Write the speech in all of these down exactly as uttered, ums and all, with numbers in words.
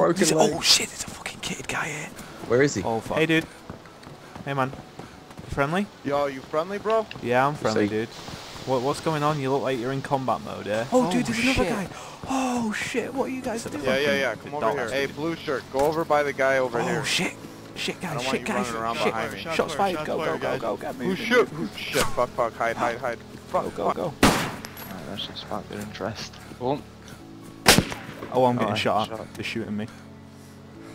Oh, is, oh shit, there's a fucking kitted guy here. Where is he? Oh fuck. Hey dude. Hey man. You friendly? Yo, you friendly bro? Yeah, I'm friendly dude. What, what's going on? You look like you're in combat mode, yeah? Oh, oh dude, there's shit. another guy. Oh shit, what are you guys doing? Yeah, yeah, yeah, come over here. Hey, blue shirt, go over by the guy over oh, here. Oh shit. Shit guys, shit guys. Shit, shot shots fired, go, go, go, go, go. Blue shirt. Shit, fuck, fuck, hide, hide, hide. Fuck, go, go, go. Alright, that should spark their interest. Boom. Oh, I'm getting shot at. They're shooting me.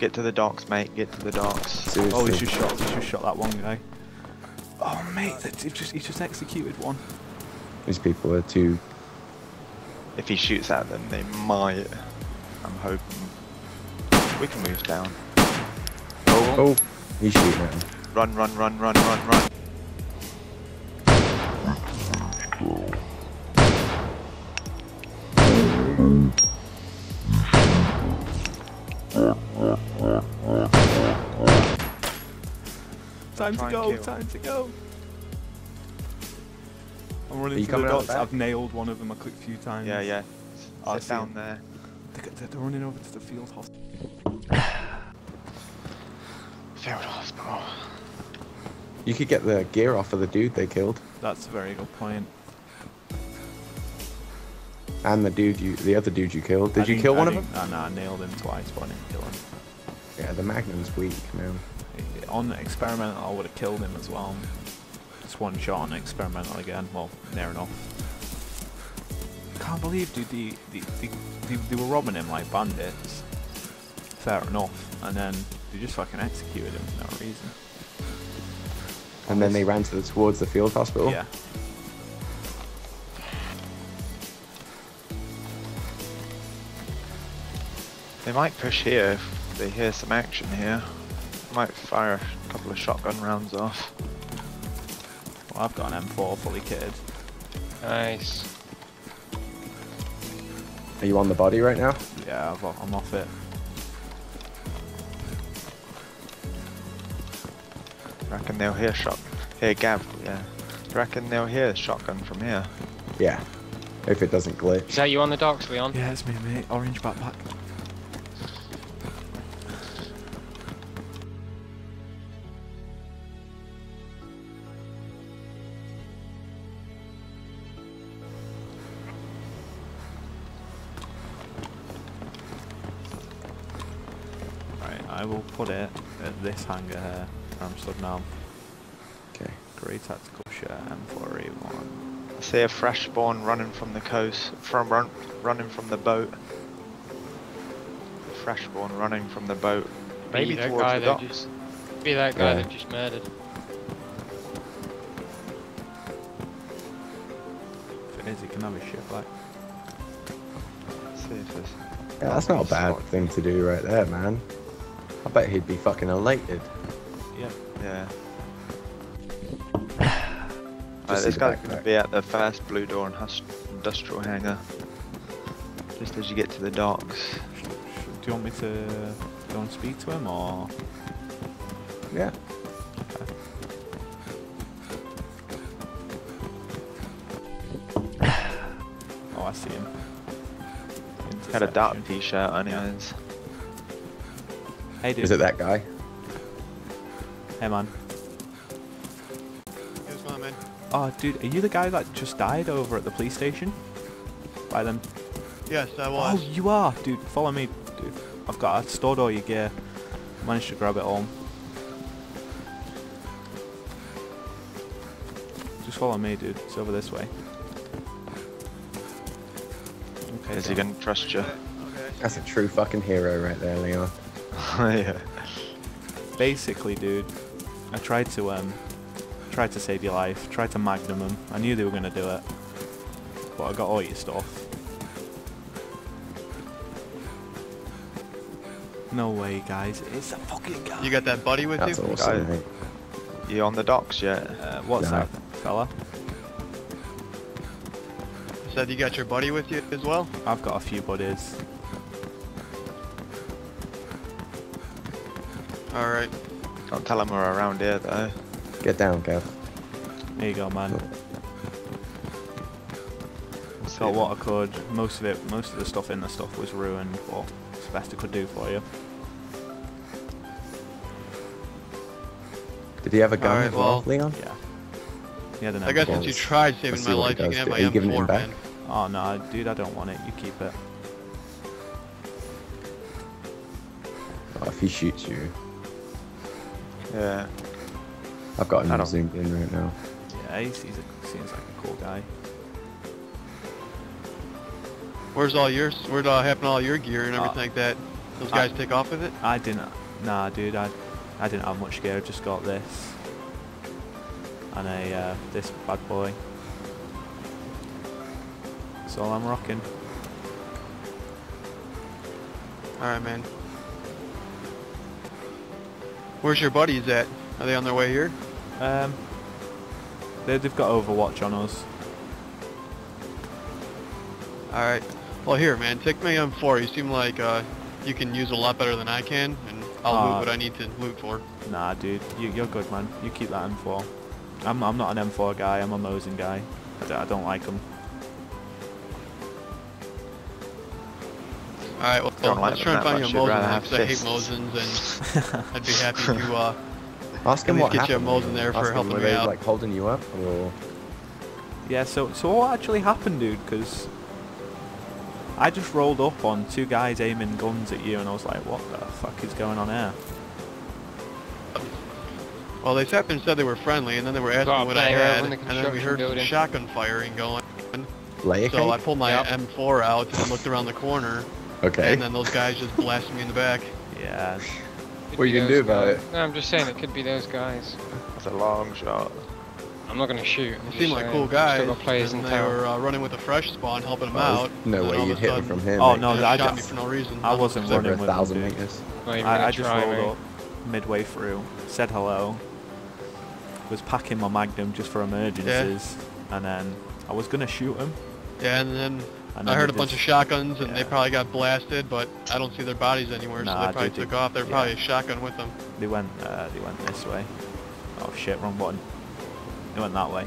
Get to the docks, mate. Get to the docks. Seriously. Oh, he just shot. He just shot that one guy. Oh, mate, that, he just he just executed one. These people are too. If he shoots at them, they might. I'm hoping we can move down. Oh, oh he's shooting at him. Run, run, run, run, run, run. Time to go, time to go. I'm running through the dots. I've nailed one of them. I clicked a few times. Yeah, yeah. I was down there. They're, they're running over to the field hospital. Field hospital. You could get the gear off of the dude they killed. That's a very good point. And the dude you, the other dude you killed. Did I you kill I one of them? No, no, I nailed him twice, but I didn't kill him. Yeah, the Magnum's weak now. On experimental, I would have killed him as well. Just one shot on experimental again. Well, near enough. Can't believe, dude, they, they, they, they, they were robbing him like bandits. Fair enough. And then they just fucking executed him for no reason. And then they ran to the, towards the field hospital? Yeah. They might push here if they hear some action here. Might fire a couple of shotgun rounds off. Well, I've got an M four fully kitted. Nice. Are you on the body right now? Yeah, I've, I'm off it. Reckon they'll hear shot. Hear Gav, yeah. Reckon they'll hear shotgun from here. Yeah. If it doesn't glitch. Is that you on the docks, Leon? Yeah, it's me, mate. Orange backpack. I will put it at this hangar here, I'm stood now. Okay. Great tactical share, M four E one. I see a fresh spawn running from the coast, from run, running from the boat. Fresh spawn running from the boat. Maybe be towards the docks. Just, be that guy yeah. that just murdered. If it is, he can have his shit back. Let's see if there's... Yeah, that's not a bad thing to do right there, man. I bet he'd be fucking elated. Yeah. Yeah. Right, this guy's going to be at the first blue door in industrial hangar. Just as you get to the docks. Do you want me to go and speak to him or...? Yeah. Okay. Oh, I see him. Had a dark t-shirt on his. Hey, dude. Is it that guy? Hey man. Here's my man. Oh dude, are you the guy that just died over at the police station? By them? Yes, I was. Oh, you are, dude. Follow me, dude. I've got. I stored all your gear. Managed to grab it all. Just follow me, dude. It's over this way. Okay. Is he gonna trust you? Okay. That's a true fucking hero right there, Leon. Yeah. Basically, dude, I tried to um, tried to save your life. Tried to magnum them. I knew they were gonna do it, but I got all your stuff. No way, guys! It's a fucking guy. You got that buddy with That's you? That's awesome. Guy. You on the docks yet? Uh, what's no. that, fella? Said you got your buddy with you as well? I've got a few buddies. Alright. Can't tell them we're around here though. Get down, Gav. There you go, man. Got so what I could. Most of it, most of the stuff in the stuff was ruined, but it's the best I could do for you. Did he have a gun right, as well, well, Leon? Yeah. He had an M four. I guess if you tried saving my life, you can have my M four, man. Oh no, dude, I don't want it. You keep it. Oh, if he shoots you. Yeah. I've got him zoomed in right now. Yeah, he seems like a cool guy. Where's all your, where'd all happen all your gear and everything uh, like that? Those guys I, take off with it? I didn't, nah dude, I I didn't have much gear, I just got this. And a, uh, this bad boy. That's all I'm rocking. Alright, man. Where's your buddies at? Are they on their way here? Um, they, they've got Overwatch on us. Alright. Well, here, man, take my M four. You seem like uh, you can use a lot better than I can, and I'll uh, loot what I need to loot for. Nah, dude. You, you're good, man. You keep that M four. I'm, I'm not an M four guy. I'm a Mosin guy. I don't, I don't like them. Alright, well, well like let's try and find you a Mosin, because I hate Mosins, and I'd be happy to... Uh, Ask him what happened. Were they like holding you up? Or... Yeah. So, so what actually happened, dude? Because I just rolled up on two guys aiming guns at you, and I was like, "What the fuck is going on here?" Well, they sat there and said they were friendly, and then they were asking oh, what I had, the and then we heard building. some shotgun firing going. Lake? So I pulled my yep. M four out and looked around the corner. Okay. And then those guys just blasted me in the back. Yeah. What are you gonna do about guys. it? No, I'm just saying it could be those guys. That's a long shot. I'm not gonna shoot. They seem like cool guys. And they were uh, running with a fresh spawn, helping them oh, out. No way you'd hit him from here. Oh mate. no, I shot me for no reason. I wasn't running with a thousand meters. I, I just try, rolled mate. up midway through, said hello, was packing my Magnum just for emergencies, yeah. and then I was gonna shoot him. Yeah, and then. And I heard a bunch just, of shotguns, and yeah. they probably got blasted, but I don't see their bodies anywhere, nah, so they probably took off. There was yeah. probably a shotgun with them. They went, uh, they went this way. Oh shit, wrong button. They went that way.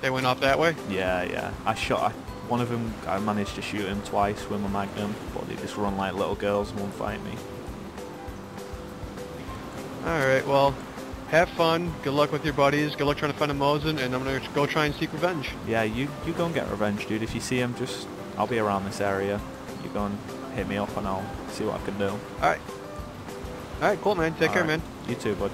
They went off that way? Yeah, yeah. I shot I, one of them. I managed to shoot him twice with my Magnum, but they just run like little girls and won't fight me. All right, well. Have fun, good luck with your buddies, good luck trying to find a Mosin, and I'm going to go try and seek revenge. Yeah, you, you go and get revenge, dude. If you see him, just, I'll be around this area. You go and hit me up and I'll see what I can do. Alright. Alright, cool, man. Take care, man. You too, bud.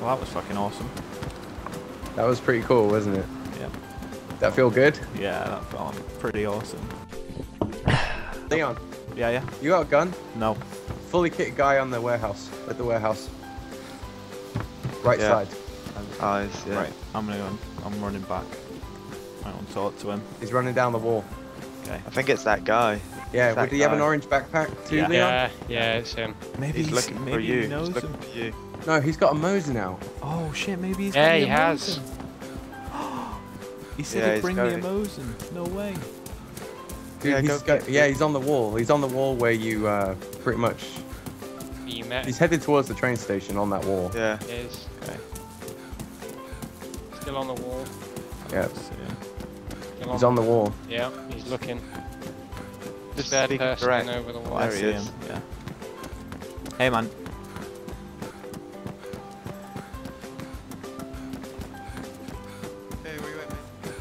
Well, that was fucking awesome. That was pretty cool, wasn't it? Yeah. That feel good? Yeah, that felt pretty awesome. Leon. Yeah, yeah. You got a gun? No. Fully kitted guy on the warehouse. At the warehouse. Right yeah. side. I see. Yeah. Right. I'm gonna go. On. I'm running back. I want to talk to him. He's running down the wall. Okay. I think it's that guy. Yeah. Well, do you have an orange backpack too, yeah. Leon? Yeah. Yeah, it's him. Maybe he's, he's looking maybe for you. He knows he's looking him. for you. No, he's got a Mosin now. Oh shit! Maybe he's. Yeah, he has. Mosin. He said yeah, he'd bring me a Mosin. No way. Dude, yeah, he's go, yeah, he's on the wall. He's on the wall where you uh, pretty much... You met. He's headed towards the train station on that wall. Yeah. He is. Okay. Still on the wall. Yeah. Still on he's on the wall. Yeah, he's looking. Just that person right. over the wall. There he is. Yeah. Hey, man.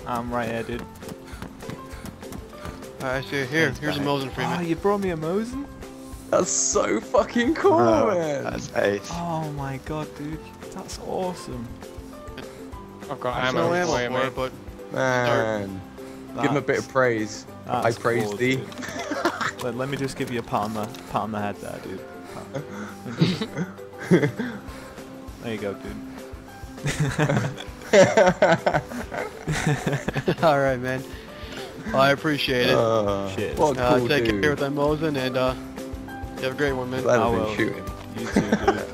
I'm right here, dude. Alright, I see you here. Here's a Mosin for you, man. Oh, you brought me a Mosin? That's so fucking cool, Bro, man. That's ace. Oh my god, dude. That's awesome. I've got ammo no ammo for it, but... Man. That's, give him a bit of praise. I praise cool, thee. let, let me just give you a pat on the, pat on the head there, dude. There you go, dude. All right, man. Well, I appreciate it. Uh, Shit. What a cool uh, take dude. care with that Mosin, and uh, you have a great one, man. Glad I've been shooting. You too, dude.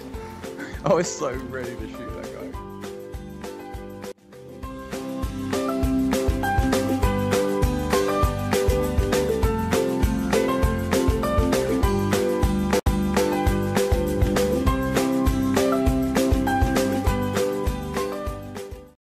I was so ready to shoot.